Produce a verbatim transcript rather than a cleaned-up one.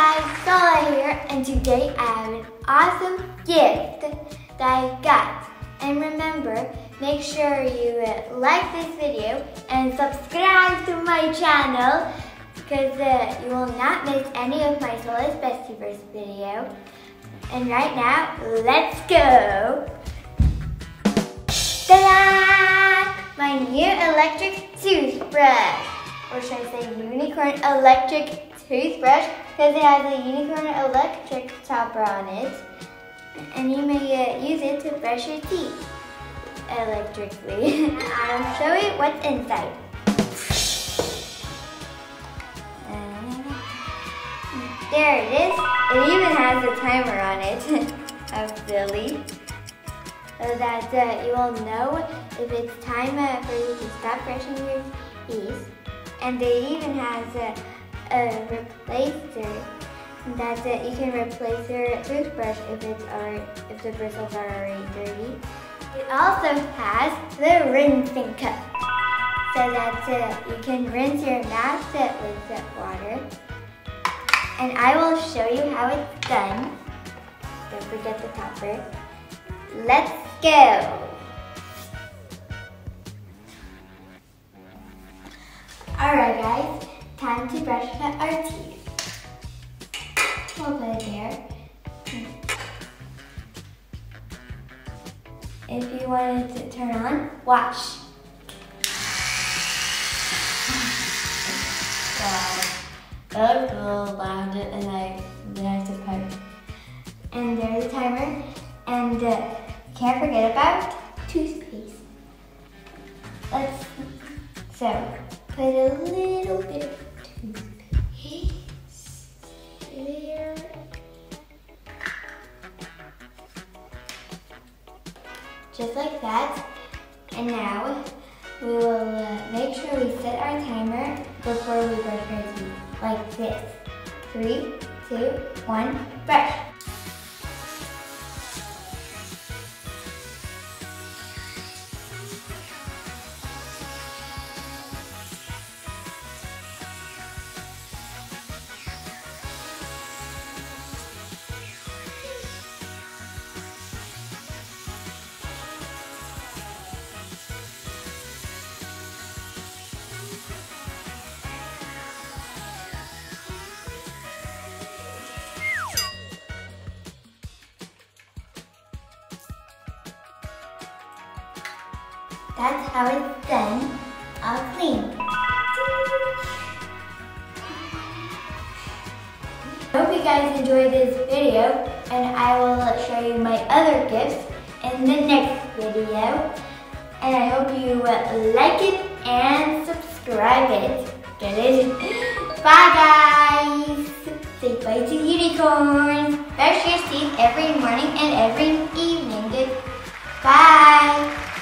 guys, Soleil here, and today I have an awesome gift that I got. And remember, make sure you like this video and subscribe to my channel because uh, you will not miss any of my Soleil's Bestieverse video. And right now, let's go! Ta-da! My new electric toothbrush. Or should I say unicorn electric toothbrush, because it has a unicorn electric topper on it, and you may uh, use it to brush your teeth electrically. I'll show you what's inside. Uh, there it is. It even has a timer on it. How silly. So that uh, you will know if it's time uh, for you to stop brushing your teeth. And it even has a uh, a replacer that uh, you can replace your toothbrush if it's already, if the bristles are already dirty. It also has the rinsing cup so that uh, you can rinse your mouth with uh, water. And I will show you how it's done. Don't forget the topper. Let's go! Alright guys. Time to brush our teeth. We'll put it there. If you want it to turn on, watch. Wow. That was a little loud, and I then I took part. And there's the timer. And uh, can't forget about toothpaste. Let's so put a little bit of there. Just like that. And now we will uh, make sure we set our timer before we brush our teeth. Like this. Three, two, one, brush. That's how it's done, all clean. I hope you guys enjoyed this video, and I will show you my other gifts in the next video. And I hope you like it and subscribe it. Get it? Bye guys! Say bye to unicorns. Brush your teeth every morning and every evening. Bye!